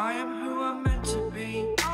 I am who I'm meant to be.